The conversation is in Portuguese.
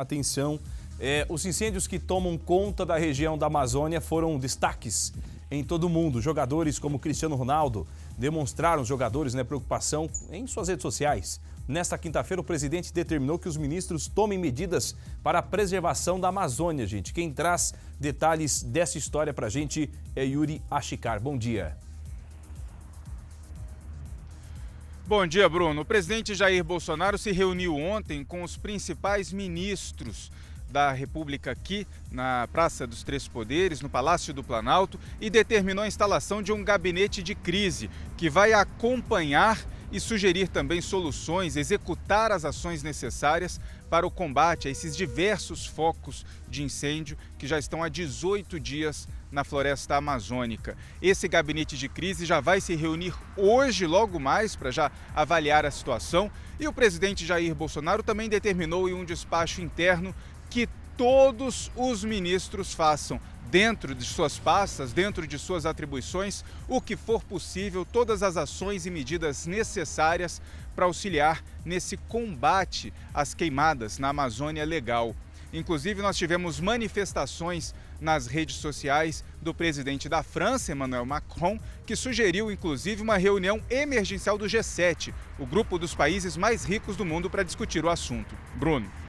atenção. Os incêndios que tomam conta da região da Amazônia foram destaques em todo o mundo. Jogadores como Cristiano Ronaldo demonstraram, preocupação em suas redes sociais. Nesta quinta-feira, o presidente determinou que os ministros tomem medidas para a preservação da Amazônia, gente. Quem traz detalhes dessa história para a gente é Yuri Ashicar. Bom dia. Bom dia, Bruno. O presidente Jair Bolsonaro se reuniu ontem com os principais ministros da República aqui na Praça dos Três Poderes, no Palácio do Planalto, e determinou a instalação de um gabinete de crise que vai acompanhar e sugerir também soluções, executar as ações necessárias para o combate a esses diversos focos de incêndio que já estão há 18 dias na floresta amazônica. Esse gabinete de crise já vai se reunir hoje, logo mais, para já avaliar a situação. E o presidente Jair Bolsonaro também determinou em um despacho interno que todos os ministros façam, dentro de suas pastas, dentro de suas atribuições, o que for possível, todas as ações e medidas necessárias para auxiliar nesse combate às queimadas na Amazônia Legal. Inclusive, nós tivemos manifestações nas redes sociais do presidente da França, Emmanuel Macron, que sugeriu, inclusive, uma reunião emergencial do G7, o grupo dos países mais ricos do mundo, para discutir o assunto. Bruno.